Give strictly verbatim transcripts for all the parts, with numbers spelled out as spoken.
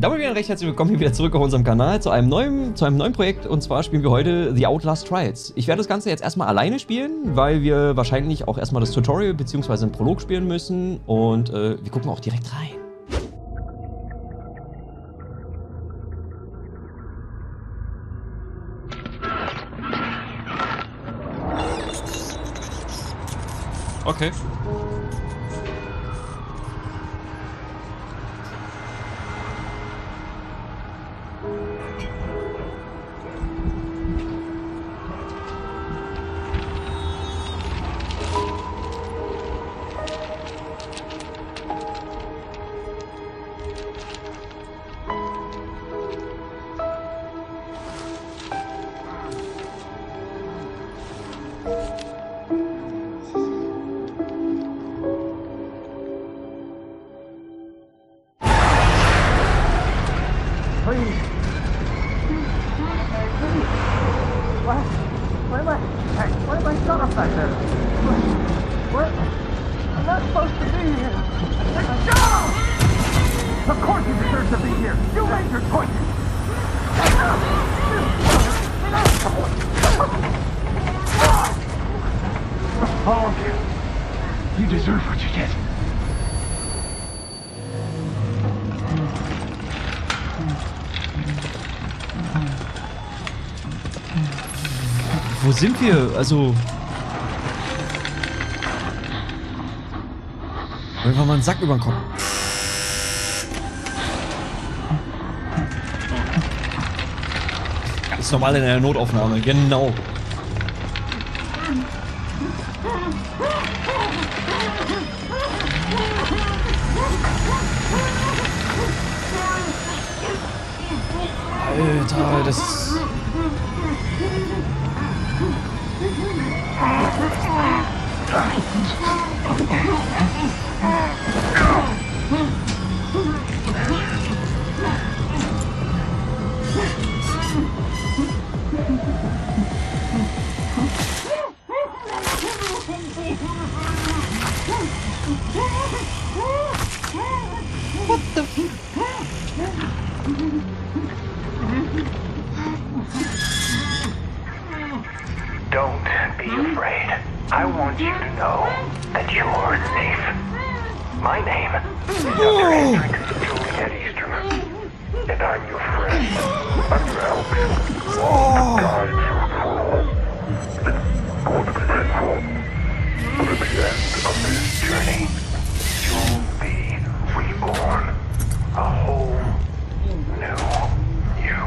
Damit wieder recht herzlich willkommen hier wieder zurück auf unserem Kanal zu einem neuen, zu einem neuen Projekt, und zwar spielen wir heute The Outlast Trials. Ich werde das Ganze jetzt erstmal alleine spielen, weil wir wahrscheinlich auch erstmal das Tutorial bzw. einen Prolog spielen müssen, und äh, wir gucken auch direkt rein. Okay. Wo sind wir? Also... Wenn wir mal einen Sack über den Kopf... Ganz normal in einer Notaufnahme, genau. Alter, das ist... What the f- Don't be afraid. I want you to know that you are safe. My name is Doctor Hendrick, Juliet Easterman, and I'm your friend. I'm your help. Oh. God, it's going to be painful, but at the end of this journey, you'll be reborn. A whole new you.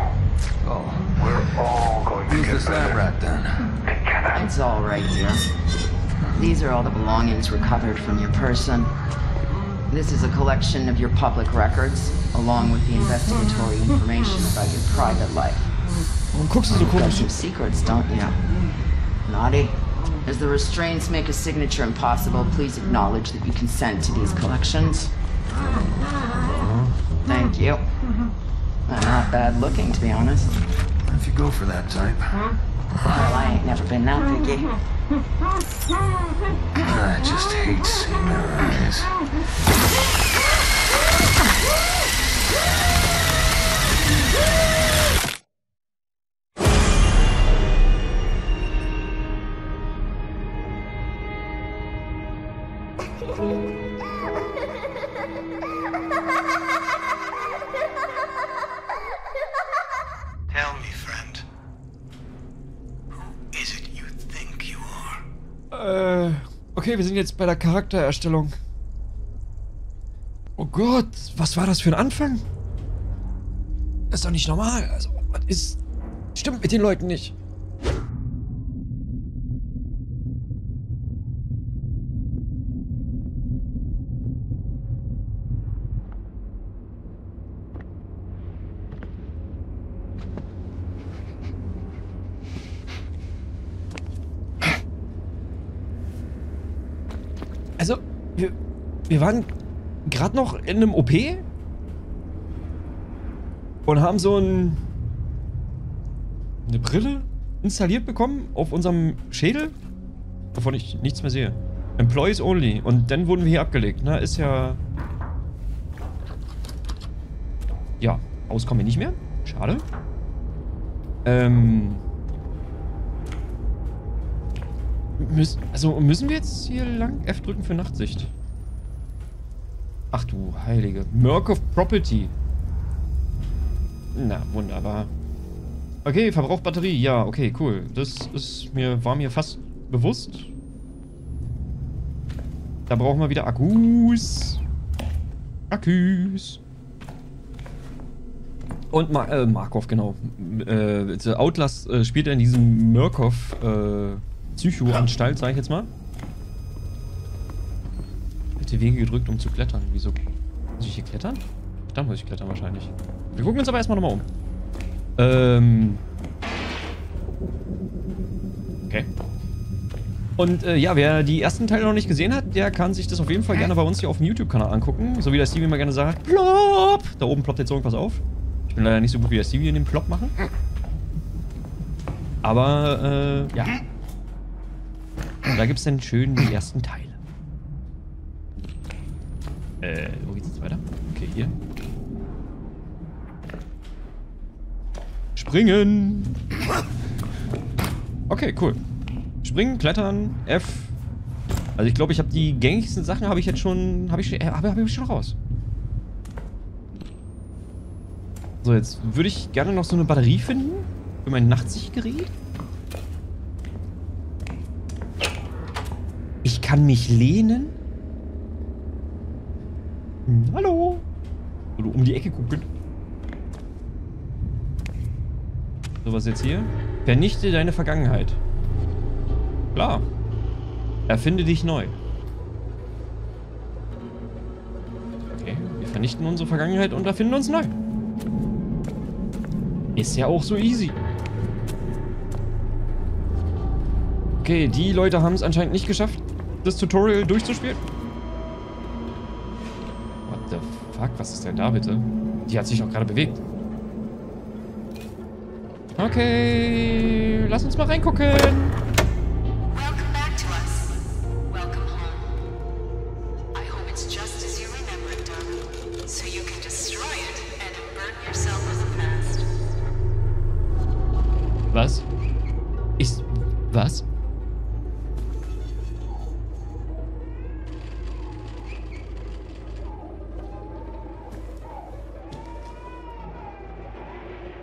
Oh. We're all going to Who's get this better. Lab rat then? Together. It's all right here. These are all the belongings recovered from your person. This is a collection of your public records, along with the investigatory information about your private life. You've got some secrets, don't you? Naughty. As the restraints make a signature impossible, please acknowledge that you consent to these collections. Thank you. They're not bad looking, to be honest. If you go for that type. Well, I ain't never been that picky. I just hate seeing her eyes. Tell me, friend. Äh, okay, wir sind jetzt bei der Charaktererstellung. Oh Gott, was war das für ein Anfang? Das ist doch nicht normal. Also, was ist... Stimmt mit den Leuten nicht. Also, wir, wir waren gerade noch in einem O P und haben so ein, eine Brille installiert bekommen auf unserem Schädel, wovon ich nichts mehr sehe. Employees only. Und dann wurden wir hier abgelegt. Na, ist ja... Ja, auskommen wir nicht mehr. Schade. Ähm. Müssen, also müssen wir jetzt hier lang F drücken für Nachtsicht? Ach du heilige. Murkoff Property. Na, wunderbar. Okay, Verbrauch Batterie. Ja, okay, cool. Das ist mir, war mir fast bewusst. Da brauchen wir wieder Akkus. Akkus. Und Mar äh, Markov, genau. Äh, The Outlast äh, spielt er in diesem Murkoff äh, Psycho-Anstalt, sag ich jetzt mal. Bitte Wege gedrückt, um zu klettern. Wieso? Muss ich hier klettern? Da muss ich klettern wahrscheinlich. Wir gucken uns aber erstmal nochmal um. Ähm. Okay. Und äh, ja, wer die ersten Teile noch nicht gesehen hat, der kann sich das auf jeden Fall gerne bei uns hier auf dem YouTube-Kanal angucken. So wie der Stevie immer gerne sagt, plop! Da oben ploppt jetzt irgendwas auf. Ich bin leider nicht so gut wie der Stevie in dem Plop machen. Aber, äh, ja. Und da gibt's dann schön die ersten Teile. Äh, wo geht's jetzt weiter? Okay, hier. Springen! Okay, cool. Springen, klettern, F. Also ich glaube, ich habe die gängigsten Sachen habe ich jetzt schon, habe ich, habe, habe ich schon raus. So, jetzt würde ich gerne noch so eine Batterie finden für mein Nachtsichtgerät. Ich kann mich lehnen. Hm, hallo. Oder um die Ecke gucken. So, was jetzt hier? Vernichte deine Vergangenheit. Klar. Erfinde dich neu. Okay, wir vernichten unsere Vergangenheit und erfinden uns neu. Ist ja auch so easy. Okay, die Leute haben es anscheinend nicht geschafft, das Tutorial durchzuspielen. What the fuck? Was ist denn da bitte? Die hat sich doch gerade bewegt. Okay, lass uns mal reingucken. Was? Ist... Was?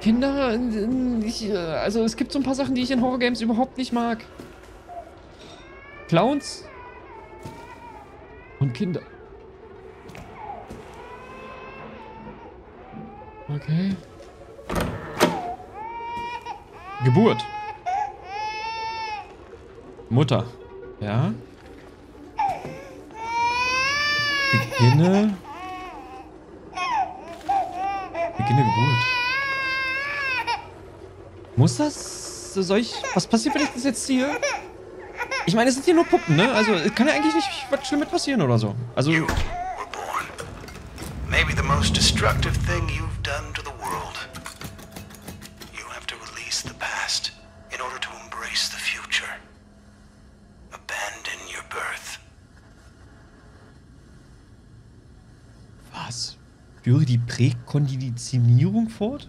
Kinder, ich, also es gibt so ein paar Sachen, die ich in Horrorgames überhaupt nicht mag. Clowns und Kinder. Okay. Geburt. Mutter. Ja. Beginne. Beginne Geburt. Muss das? Soll ich... Was passiert, wenn ich das jetzt ziehe? Ich meine, es sind hier nur Puppen, ne? Also, kann ja eigentlich nicht was Schlimmes passieren oder so. Also... Maybe the most destructive thing you've done to the world. In order to embrace the future. Abandon your birth. Was? Führe die Präkonditionierung fort?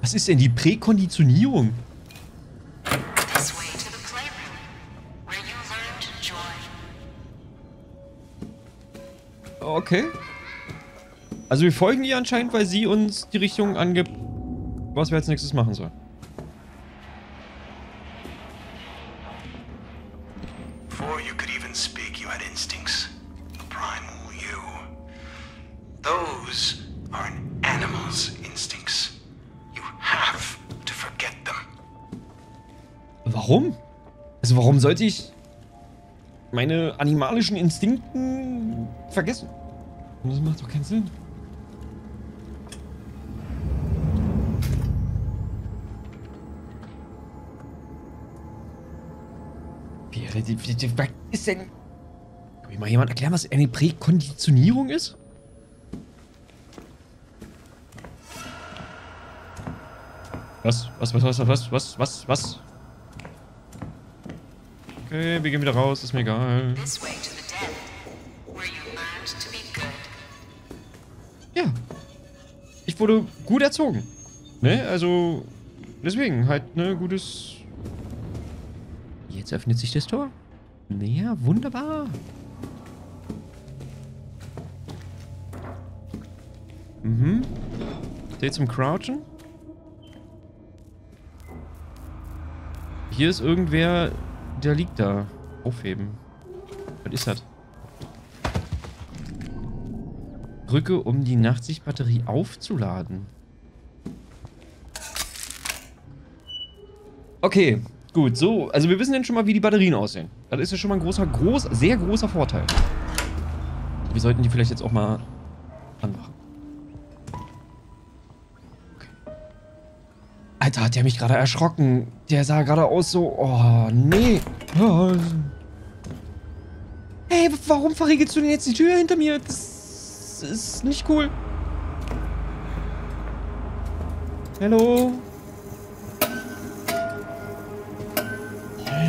Was ist denn die Präkonditionierung? This way to the playroom, where you learned joy. Okay. Also wir folgen ihr anscheinend, weil sie uns die Richtung angibt, was wir als nächstes machen sollen. Before you could even speak, you had instincts. A primal you. Those are an animal's instincts. You have to forget them. Warum? Also warum sollte ich meine animalischen Instinkten vergessen? Das macht doch keinen Sinn. Was ist denn... Kann mir mal jemand erklären, was eine Präkonditionierung ist? Was? Was? Was? Was? Was? Was? Was? Was? Okay, wir gehen wieder raus, ist mir egal. Ja, ich wurde gut erzogen. Ne? Also, deswegen halt, ne, gutes... Jetzt öffnet sich das Tor. Naja, wunderbar. Mhm. Der zum Crouchen. Hier ist irgendwer, der liegt da. Aufheben. Was ist das? Drücke, um die Nachtsichtbatterie aufzuladen. Okay, gut. So, also wir wissen dann schon mal, wie die Batterien aussehen. Das ist ja schon mal ein großer, groß, sehr großer Vorteil. Wir sollten die vielleicht jetzt auch mal anmachen. Alter, hat der mich gerade erschrocken. Der sah gerade aus so... Oh, nee. Hey, warum verriegelst du denn jetzt die Tür hinter mir? Das ist nicht cool. Hallo?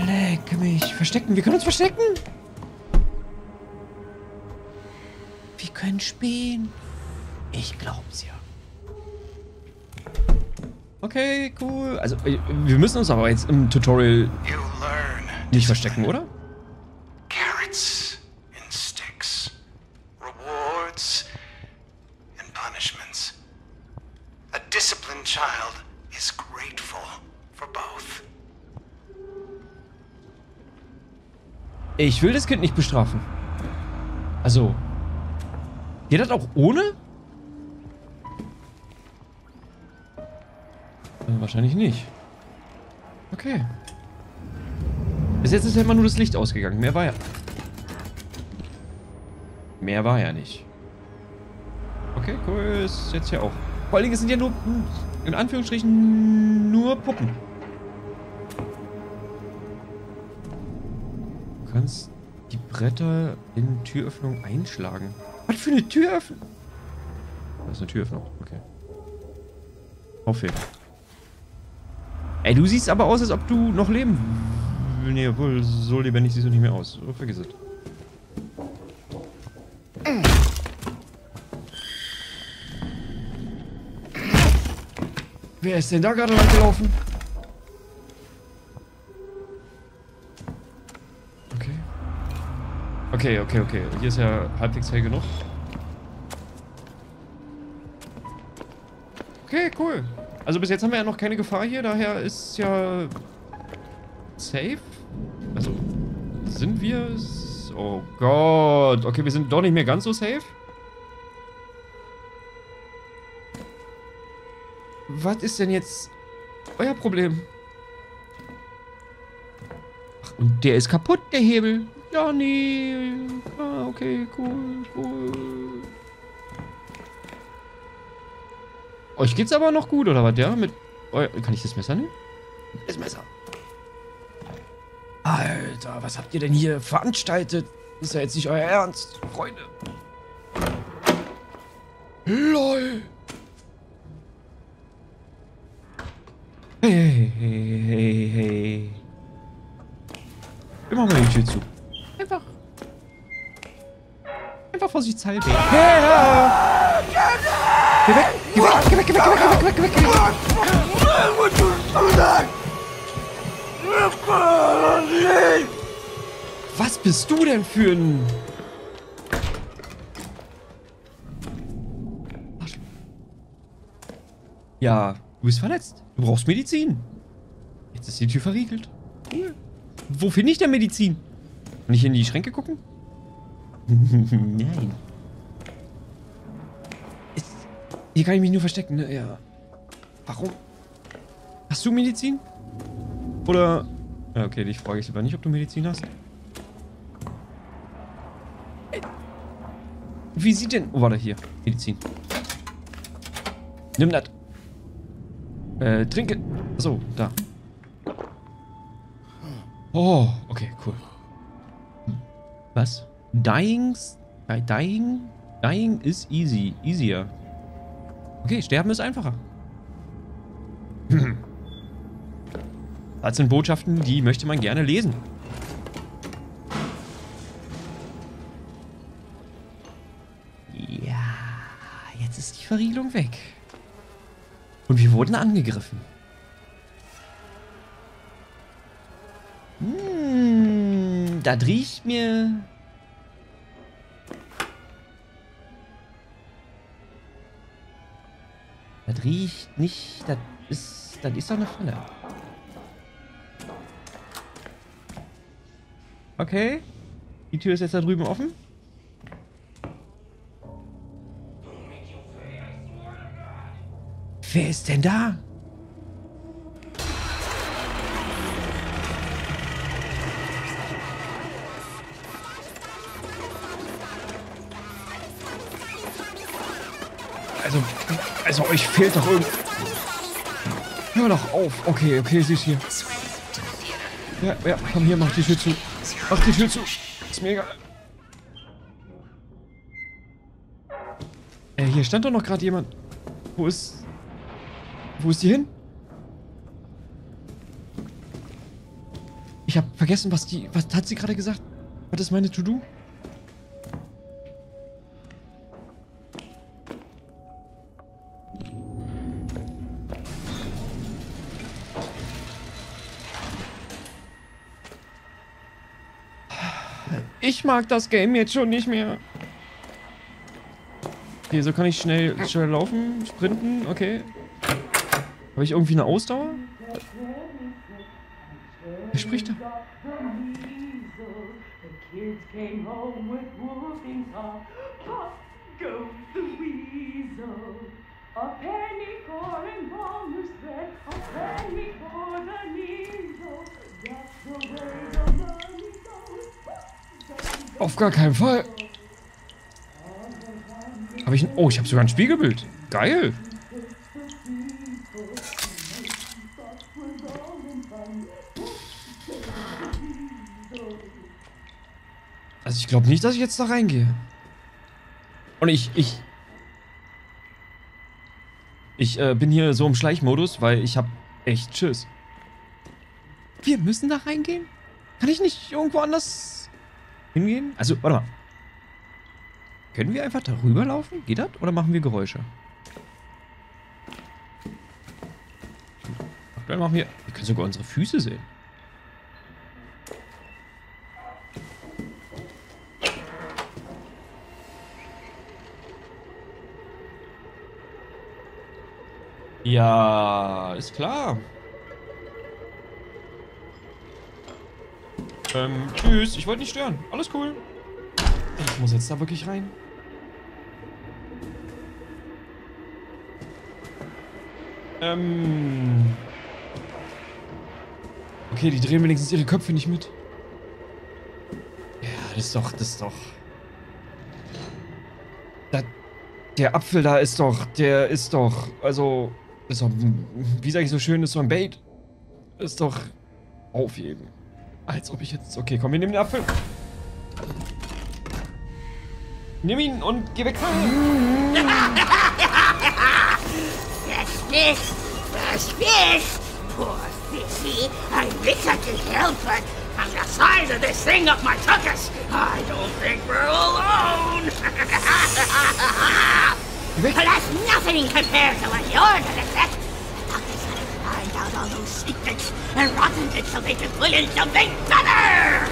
Leck mich. Verstecken. Wir können uns verstecken. Wir können spähen. Ich glaub's ja. Okay, cool. Also, wir müssen uns aber jetzt im Tutorial nicht verstecken, oder? Carrots and sticks, rewards and punishments. A disciplined child is grateful for both. Ich will das Kind nicht bestrafen. Also, geht das auch ohne? Wahrscheinlich nicht. Okay. Bis jetzt ist ja immer nur das Licht ausgegangen. Mehr war ja... Mehr war ja nicht. Okay, cool. Ist jetzt hier auch. Vor allen Dingen sind ja nur... In Anführungsstrichen... Nur Puppen. Du kannst die Bretter in Türöffnung einschlagen. Was für eine Türöffnung? Das ist eine Türöffnung. Okay. Aufheben. Ey, du siehst aber aus, als ob du noch leben... Nee, obwohl, so lebendig siehst du nicht mehr aus. Oh, vergiss es. Wer ist denn da gerade langgelaufen? Okay. Okay, okay, okay. Hier ist ja halbwegs hell genug. Okay, cool. Also bis jetzt haben wir ja noch keine Gefahr hier, daher ist ja safe. Also sind wir... Oh Gott. Okay, wir sind doch nicht mehr ganz so safe. Was ist denn jetzt euer Problem? Ach, und der ist kaputt, der Hebel. Ja, nee. Ah, okay, cool, cool. Euch geht's aber noch gut, oder was? Ja, mit... Kann ich das Messer nehmen? Das Messer. Alter, was habt ihr denn hier veranstaltet? Ist ja jetzt nicht euer Ernst, Freunde. LOL. Hey, hey, hey, hey. Wir machen mal die Tür zu. Einfach. Einfach vorsichtshalber. Ja. Geh weg, geh weg, geh weg, geh weg, geh weg, geh weg, geh weg. Was bist du denn für ein... Ja, du bist verletzt. Du brauchst Medizin. Jetzt ist die Tür verriegelt. Cool. Wo finde ich denn Medizin? Kann ich in die Schränke gucken? Nein. Hier kann ich mich nur verstecken, ne? Ja. Warum? Hast du Medizin? Oder... Ja, okay, dich frage ich lieber nicht, ob du Medizin hast. Wie sieht denn... Oh, warte, hier. Medizin. Nimm das. Äh, trinke... Achso, da. Oh, okay, cool. Was? Dying's... Dying... Dying is easy. Easier. Okay, sterben ist einfacher. Das sind Botschaften, die möchte man gerne lesen. Ja, jetzt ist die Verriegelung weg. Und wir wurden angegriffen. Hm, das riecht mir... Das riecht nicht... Das ist... Das ist doch eine Falle. Okay. Die Tür ist jetzt da drüben offen. Wer ist denn da? Also, also euch fehlt doch irgend... Hör doch auf. Okay, okay, sie ist hier. Ja, ja, komm hier, mach die Tür zu. Mach die Tür zu. Ist mir egal. Äh, hier stand doch noch gerade jemand. Wo ist... Wo ist die hin? Ich habe vergessen, was die... Was hat sie gerade gesagt? Was ist meine To-Do? Ich mag das Game jetzt schon nicht mehr. Okay, so kann ich schnell, schnell laufen, sprinten, okay. Habe ich irgendwie eine Ausdauer? Wer spricht da? Auf gar keinen Fall. Habe ich ein... Oh, ich habe sogar ein Spiegelbild. Geil. Also ich glaube nicht, dass ich jetzt da reingehe. Und ich, ich... Ich äh, bin hier so im Schleichmodus, weil ich habe echt Schiss. Wir müssen da reingehen? Kann ich nicht irgendwo anders hingehen? Also, warte mal. Können wir einfach darüber laufen? Geht das? Oder machen wir Geräusche? Dann machen wir... Wir können sogar unsere Füße sehen. Ja, ist klar. Ähm, tschüss. Ich wollte nicht stören. Alles cool. Ich muss jetzt da wirklich rein. Ähm... Okay, die drehen wenigstens ihre Köpfe nicht mit. Ja, das ist doch, das ist doch... Das, der Apfel da ist doch, der ist doch, also... Ist doch, wie sage ich so schön, ist so ein Bait. Ist doch... Aufheben. Als ob ich jetzt... Okay, komm, wir nehmen den Apfel. Nimm ihn und geh weg. Das bist, das bist, poor fishy. I wish I could help, but from the size of this thing up my tuckers, I don't think we're alone. That's nothing compared to what you're gonna get. The tuckers had to find out all those secrets and rotten it so they could put in something better.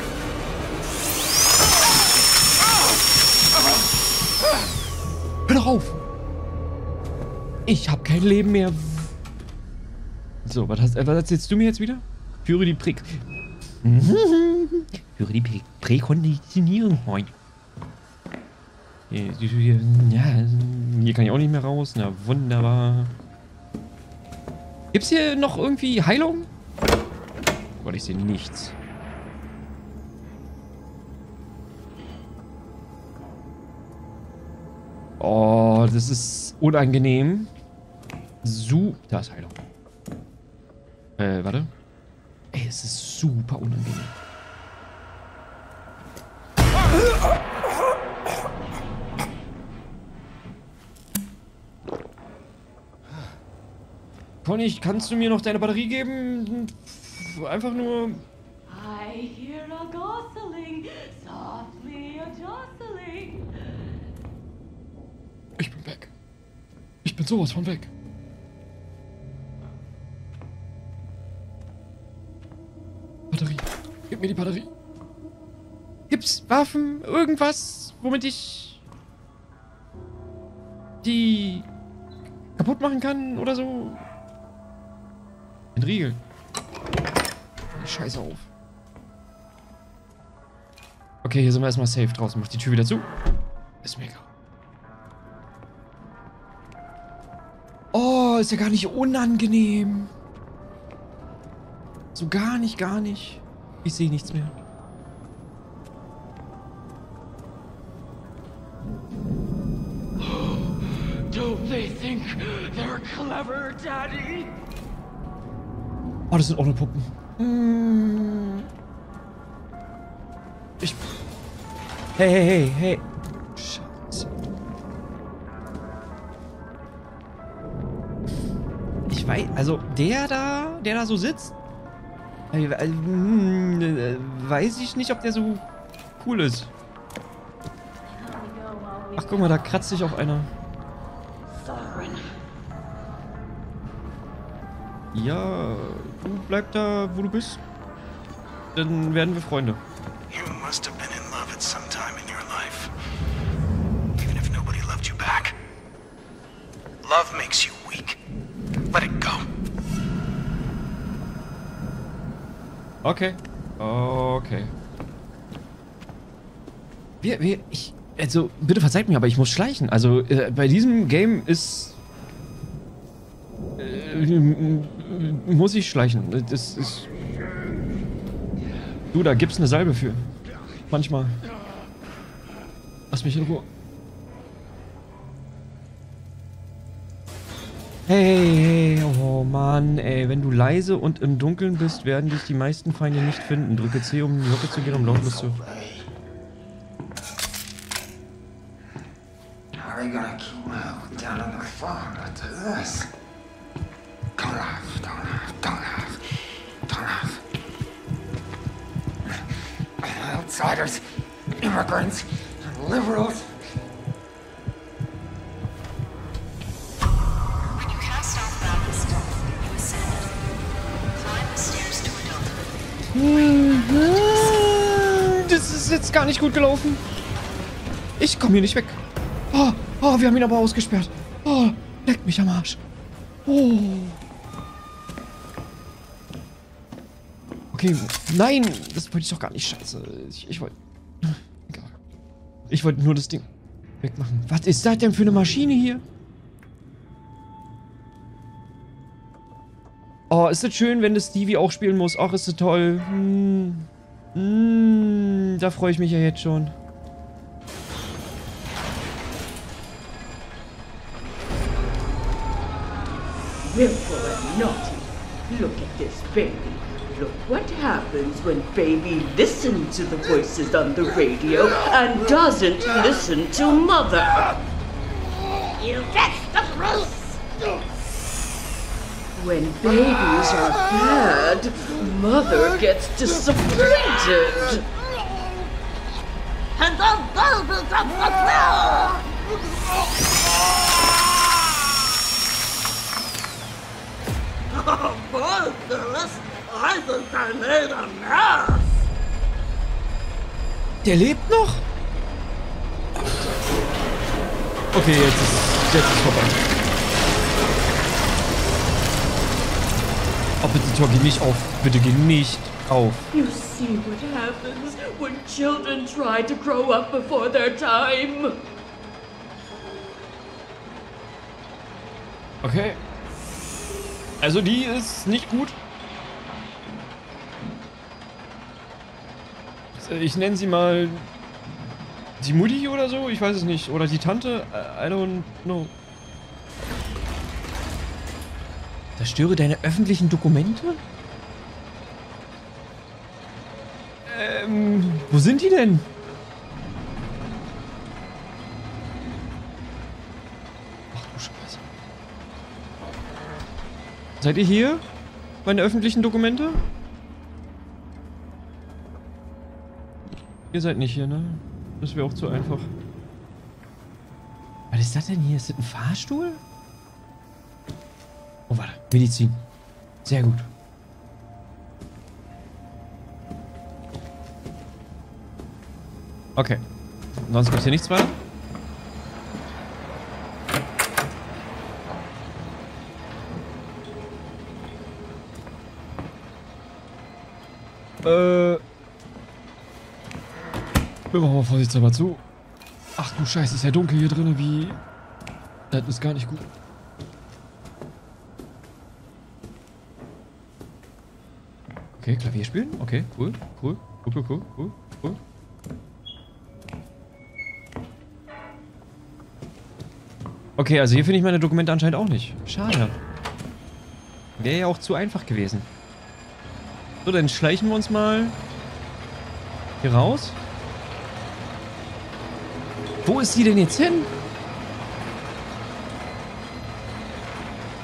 Hör doch auf! Ich hab kein Leben mehr. So, was, hast, was erzählst du mir jetzt wieder? Führe die Prä... Führe die Prä Präkonditionierung, Freund. Ja, hier kann ich auch nicht mehr raus. Na, wunderbar. Gibt's hier noch irgendwie Heilung? Oh Gott, ich sehe nichts. Oh, das ist unangenehm. Su... Da ist Heilung. Äh, warte. Ey, es ist super unangenehm. Conny, kannst du mir noch deine Batterie geben? Einfach nur... I hear a gosseling, softly a jostling. Ich bin weg. Ich bin sowas von weg. mir die Batterie. Gibt's Waffen? Irgendwas, womit ich die kaputt machen kann oder so? Ein Riegel. Scheiße auf. Okay, hier sind wir erstmal safe draußen. Mach die Tür wieder zu. Ist mega. Oh, ist ja gar nicht unangenehm. So gar nicht, gar nicht. Ich sehe nichts mehr. Don't they think they're clever, Daddy? Oh, das sind auch nur Puppen. Hm. Ich... Hey, hey, hey, hey. Scheiße. Ich weiß... Also, der da... Der da so sitzt... Weiß ich nicht, ob der so cool ist. Ach, guck mal, da kratzt sich auch einer. Ja, du bleib da, wo du bist. Dann werden wir Freunde. Love makes you weak. Let it go. Okay. Okay. Wir, wir, ich, also, bitte verzeiht mir, aber ich muss schleichen. Also, äh, bei diesem Game ist... Äh, muss ich schleichen. Das ist... Du, da gibt's eine Salbe für. Manchmal. Lass mich in Ruhe. Hey, hey, oh Mann, ey, wenn du leise und im Dunkeln bist, werden dich die meisten Feinde nicht finden. Drücke C, um in die Hocke zu gehen, um lautlos zu... Outsiders, immigrants, liberals. Das ist jetzt gar nicht gut gelaufen. Ich komme hier nicht weg. Oh, oh, wir haben ihn aber ausgesperrt. Oh, leck mich am Arsch. Oh. Okay, nein, das wollte ich doch gar nicht. Scheiße, ich, ich wollte... Egal. Ich wollte nur das Ding wegmachen. Was ist das denn für eine Maschine hier? Oh, ist das schön, wenn das Stevie auch spielen muss. Ach, ist das toll. Hm. Hm, da freue ich mich ja jetzt schon. Willful and naughty. Look at this baby. Look what happens when baby listens to the voices on the radio and doesn't listen to mother. You get the truth. When babies are bad, mother gets disappointed. And the babies are bad. Oh boy, Phyllis, I think I made a mess. Der lebt noch? Okay, jetzt ist jetzt ist vorbei. Oh, bitte, Tor, geh nicht auf. Bitte geh nicht auf. You see what happens when children try to grow up before their time. Okay. Also die ist nicht gut. Ich nenne sie mal die Mutti oder so. Ich weiß es nicht. Oder die Tante. I don't know. Zerstöre deine öffentlichen Dokumente? Ähm, wo sind die denn? Ach du Scheiße. Seid ihr hier? Meine öffentlichen Dokumente? Ihr seid nicht hier, ne? Das wäre auch zu einfach. Was ist das denn hier? Ist das ein Fahrstuhl? Oh, warte. Medizin. Sehr gut. Okay. Sonst gibt es hier nichts weiter. Äh. Wir machen mal vorsichtshalber zu. Ach du Scheiße, ist ja dunkel hier drin, wie. Das ist gar nicht gut. Okay, Klavier spielen? Okay, cool, cool, cool, cool, cool, cool, cool. Okay, also hier finde ich meine Dokumente anscheinend auch nicht. Schade. Wäre ja auch zu einfach gewesen. So, dann schleichen wir uns mal hier raus. Wo ist sie denn jetzt hin?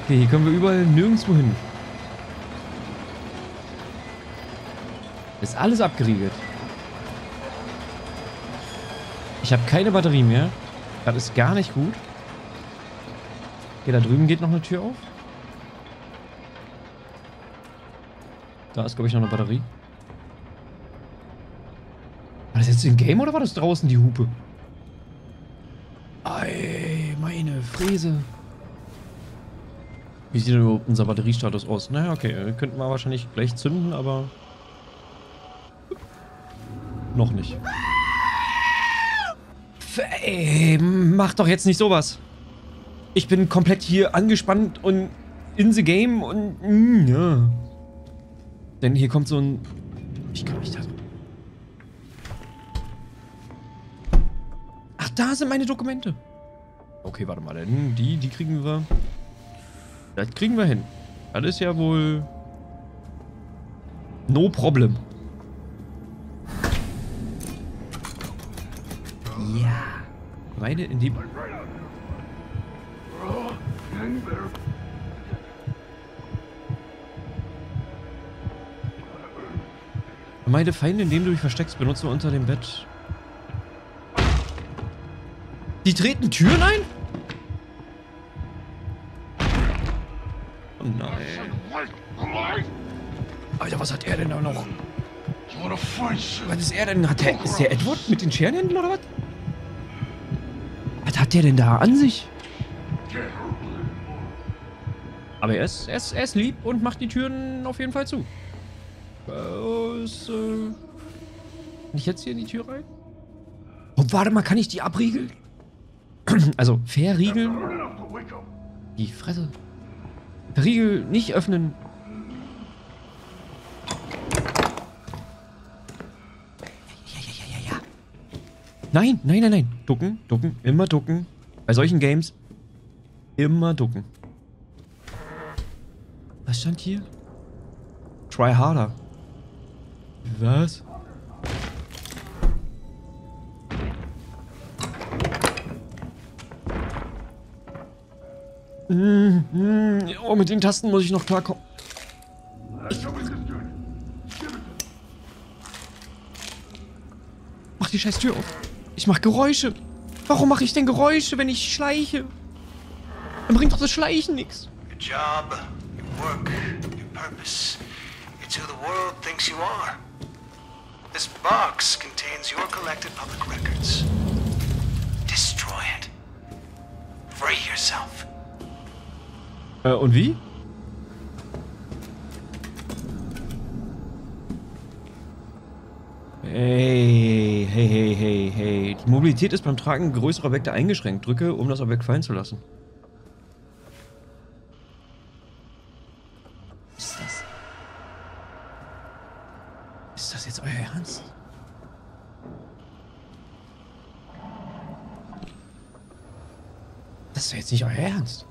Okay, hier können wir überall nirgendwo hin. Ist alles abgeriegelt. Ich habe keine Batterie mehr. Das ist gar nicht gut. Okay, da drüben geht noch eine Tür auf. Da ist, glaube ich, noch eine Batterie. War das jetzt im Game oder war das draußen die Hupe? Ei, meine Fräse. Wie sieht denn überhaupt unser Batteriestatus aus? Naja, okay, könnten wir wahrscheinlich gleich zünden, aber... Noch nicht. Ey, mach doch jetzt nicht sowas. Ich bin komplett hier angespannt und in the game und... Ja. Denn hier kommt so ein... Ich kann mich da... Ach, da sind meine Dokumente. Okay, warte mal. Denn die, die kriegen wir... Das kriegen wir hin. Das ist ja wohl... No problem. Ja. Beide in die... Meine Feinde, indem du dich versteckst, benutzen wir unter dem Bett. Die treten Türen ein? Oh nein. Alter, was hat er denn da noch? Was ist er denn? Hat er, ist der Edward mit den Scherenhänden oder was? Was hat der denn da an sich? Aber er ist, er ist, er ist lieb und macht die Türen auf jeden Fall zu. Äh, ist, äh, kann ich jetzt hier in die Tür rein? Und warte mal, kann ich die abriegeln? Also, verriegeln? Die Fresse. Verriegel nicht öffnen. Ja, ja, ja, ja, ja. Nein, nein, nein, nein. Ducken, ducken, immer ducken. Bei solchen Games immer ducken. Was stand hier? Try harder. Was? Mmh, mmh. Oh, mit den Tasten muss ich noch klarkommen. Mach die scheiß Tür auf. Ich mach Geräusche. Warum mache ich denn Geräusche, wenn ich schleiche? Dann bringt doch das Schleichen nichts. Your job, your work, your purpose. It's who the world thinks you are. This box contains your collected public records. Destroy it. Free yourself. Äh, und wie? Hey, hey, hey, hey, hey. Die Mobilität ist beim Tragen größerer Objekte eingeschränkt. Drücke, um das Objekt fallen zu lassen. Ist nicht euer Ernst?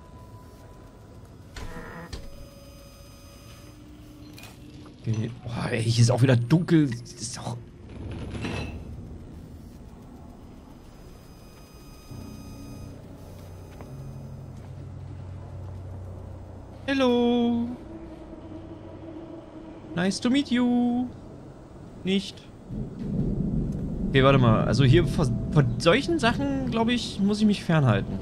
Okay. Boah, ey, hier ist auch wieder dunkel. Das ist doch... Hello. Nice to meet you. Nicht. Okay, warte mal. Also hier vor, vor solchen Sachen, glaube ich, muss ich mich fernhalten.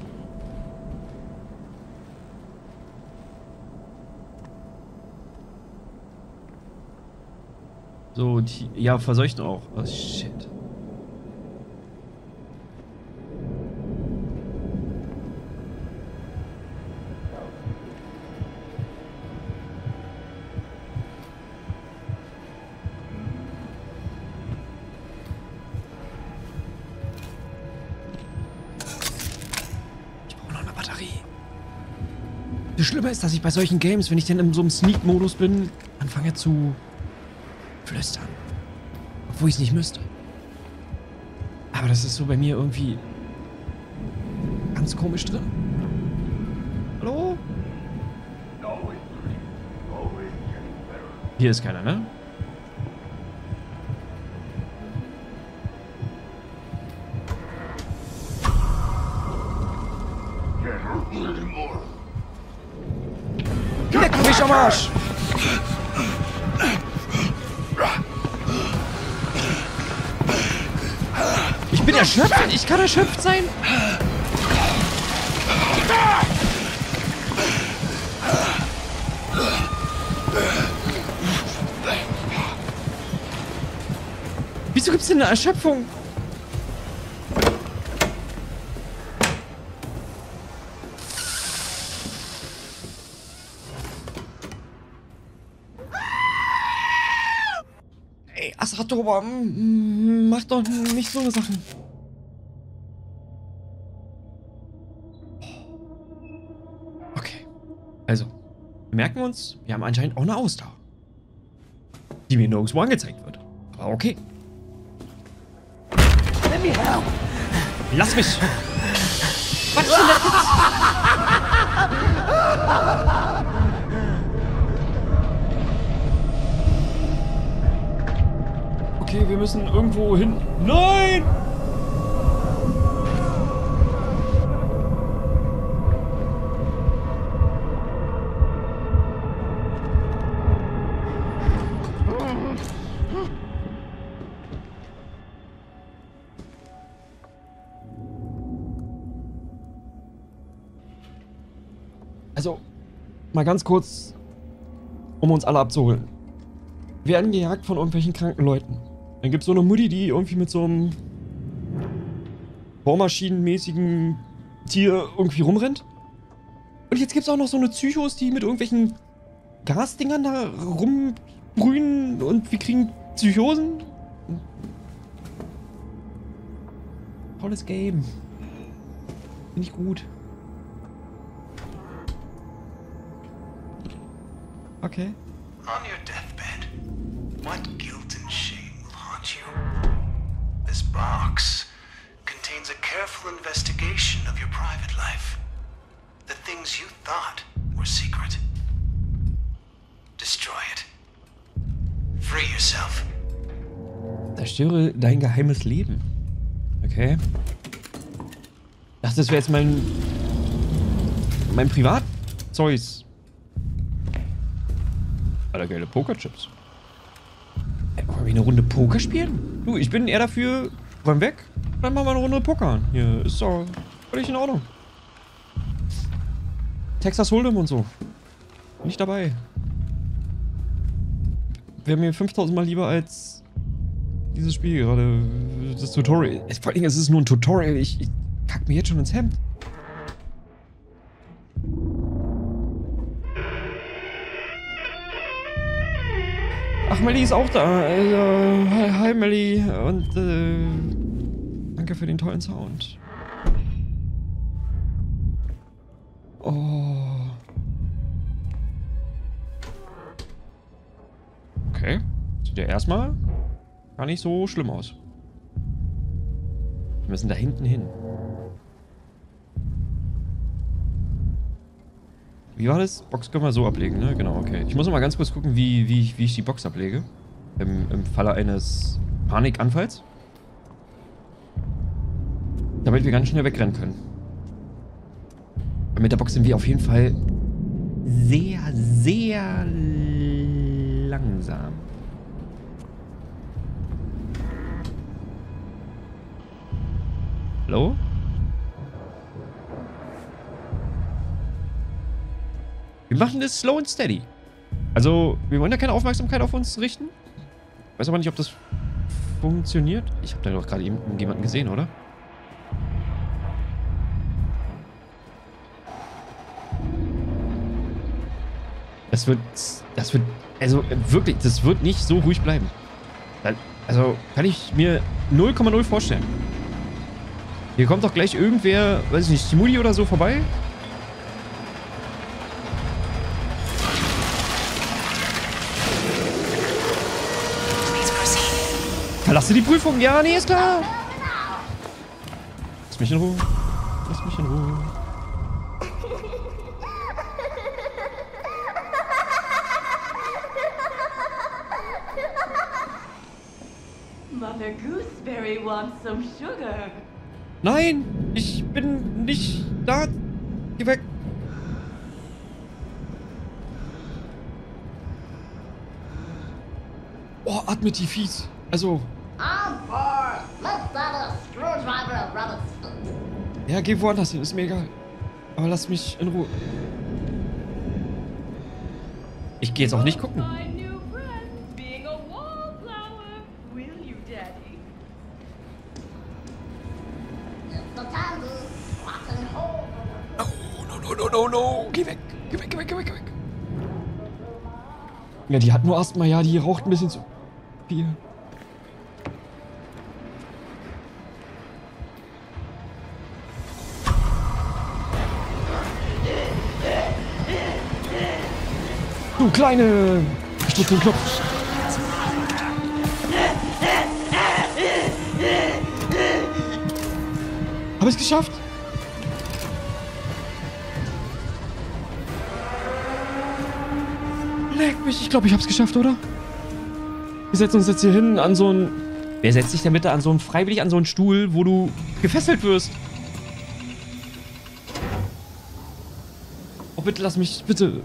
So, die, ja, verseuchten auch. Oh, shit. Harry. Das Schlimme ist, dass ich bei solchen Games, wenn ich dann in so einem Sneak-Modus bin, anfange zu flüstern. Obwohl ich es nicht müsste. Aber das ist so bei mir irgendwie ganz komisch drin. Hallo? Hier ist keiner, ne? Leck mich am Arsch! Ich bin erschöpft! Ich kann erschöpft sein! Wieso gibt's denn eine Erschöpfung? Ey, Asratoba, mach doch nicht so eine Sachen. Okay. Also, wir merken uns, wir haben anscheinend auch eine Ausdauer. Die mir nirgendwo angezeigt wird. Aber okay. Lass mich! Was ist denn das jetzt? Okay, wir müssen irgendwo hin. Nein! Also, mal ganz kurz, um uns alle abzuholen. Wir werden gejagt von irgendwelchen kranken Leuten. Dann gibt es so eine Mutti, die irgendwie mit so einem bohrmaschinenmäßigen Tier irgendwie rumrennt. Und jetzt gibt es auch noch so eine Psychos, die mit irgendwelchen Gasdingern da rumbrühen und wir kriegen Psychosen. Tolles Game. Finde ich gut. Okay. On your deathbed, what guilt and shame will haunt you? This box contains a careful investigation of your private life. The things you thought were secret. Destroy it. Free yourself. Zerstöre dein geheimes Leben. Okay. Ich dachte, das wäre jetzt mein... mein Privatzeus. Alter, geile Pokerchips. Ey, wollen wir eine Runde Poker spielen? Du, ich bin eher dafür, räum weg, dann machen wir eine Runde Poker. Hier ist doch völlig in Ordnung. Texas Hold'em und so. Nicht dabei. Wäre mir fünftausend Mal lieber als dieses Spiel gerade. Das Tutorial. Vor allem, es ist nur ein Tutorial. Ich, ich kack mir jetzt schon ins Hemd. Ach, Melly ist auch da. Also, hi, Melly. Und äh, danke für den tollen Sound. Oh. Okay. Sieht ja erstmal gar nicht so schlimm aus. Wir müssen da hinten hin. Wie war das? Box können wir so ablegen, ne? Genau, okay. Ich muss mal ganz kurz gucken, wie, wie, wie ich die Box ablege. Im, im Falle eines Panikanfalls. Damit wir ganz schnell wegrennen können. Und mit der Box sind wir auf jeden Fall sehr, sehr langsam. Hallo? Wir machen das slow and steady. Also, wir wollen ja keine Aufmerksamkeit auf uns richten. Ich weiß aber nicht, ob das funktioniert. Ich habe da doch gerade eben jemanden gesehen, oder? Das wird... Das wird... Also, wirklich, das wird nicht so ruhig bleiben. Also, kann ich mir null Komma null vorstellen. Hier kommt doch gleich irgendwer, weiß ich nicht, Stimuli oder so vorbei. Überlasse die Prüfung. Ja, nee, ist klar. Lass mich in Ruhe. Lass mich in Ruhe. Mother Gooseberry wants some sugar. Nein, ich bin nicht da. Geh weg. Oh, atmet die fies. Also. Ja, geh woanders hin, ist mir egal. Aber lass mich in Ruhe. Ich geh jetzt auch nicht gucken. No, no, no, no. Geh weg. Geh weg, geh weg, geh weg, geh weg. Ja, die hat nur Asthma, ja, die raucht ein bisschen zu viel. Du kleine! Ich drück den Knopf. Hab ich's geschafft? Leck mich, ich glaube, ich hab's geschafft, oder? Wir setzen uns jetzt hier hin an so einen. Wer setzt sich denn bitte an so einen freiwillig an so einen Stuhl, wo du gefesselt wirst? Oh, bitte lass mich, bitte.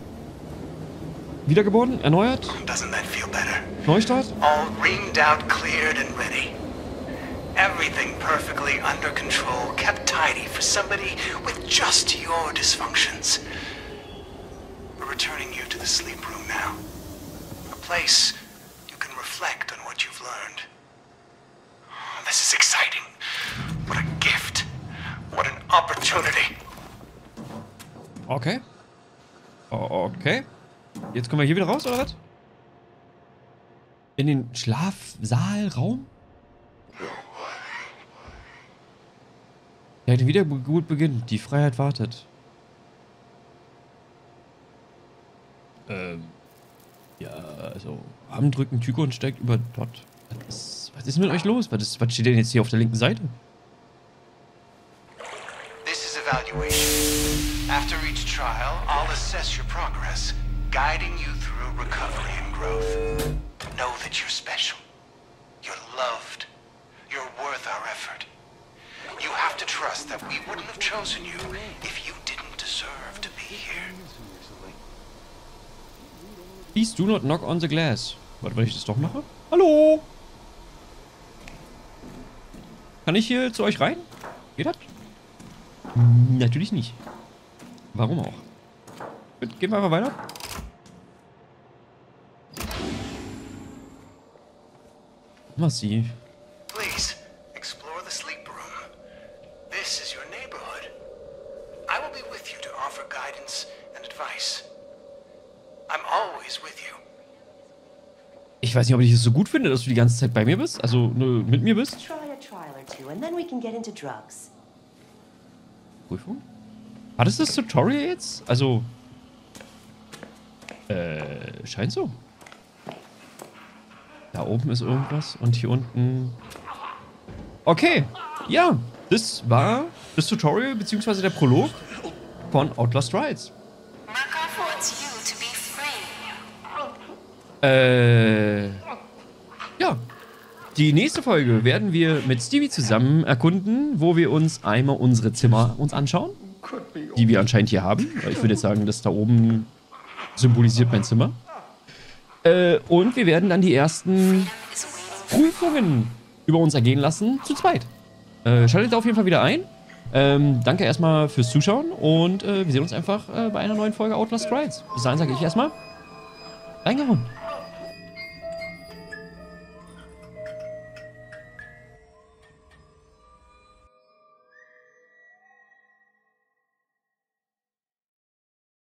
Wiedergeboren? Erneuert? Doesn't that feel better? Neustart? All ringed out, cleared and ready. Everything perfectly under control, kept tidy for somebody with just your dysfunctions. We're returning you to the sleep room now. A place you can reflect on what you've learned. Oh, this is exciting. What a gift. What an opportunity. Okay. Okay. Jetzt kommen wir hier wieder raus, oder was? In den Schlafsaalraum? Der wieder gut beginnt. Die Freiheit wartet. Ähm. Ja, also. Arm drücken, Tüko und steigt über dort. Was, was ist mit euch los? Was, ist, was steht denn jetzt hier auf der linken Seite? This is evaluation. After each trial, I'll assess your progress. Guiding you through recovery and growth. Know that you're special. You're loved. You're worth our effort. You have to trust that we wouldn't have chosen you if you didn't deserve to be here. Please do not knock on the glass. Warte, wenn ich das doch mache? Hallo? Kann ich hier zu euch rein? Geht das? Natürlich nicht. Warum auch? Gehen wir einfach weiter. Massiv. Please explore the sleep room. This is your neighborhood. I will be with you to offer guidance and advice. I'm always with you. Ich weiß nicht, ob ich es so gut finde, dass du die ganze Zeit bei mir bist, also ne, mit mir bist. Prüfung? War das das Tutorial jetzt? Also äh scheint so. Da oben ist irgendwas und hier unten... Okay, ja, das war das Tutorial bzw. der Prolog von Outlast Trials. Äh... Ja. Die nächste Folge werden wir mit Stevie zusammen erkunden, wo wir uns einmal unsere Zimmer uns anschauen, die wir anscheinend hier haben. Ich würde jetzt sagen, das da oben symbolisiert mein Zimmer. Äh, und wir werden dann die ersten Prüfungen über uns ergehen lassen, zu zweit. Äh, schaltet da auf jeden Fall wieder ein. Ähm, danke erstmal fürs Zuschauen und äh, wir sehen uns einfach äh, bei einer neuen Folge Outlast Trials. Bis dahin sage ich erstmal, reingehauen.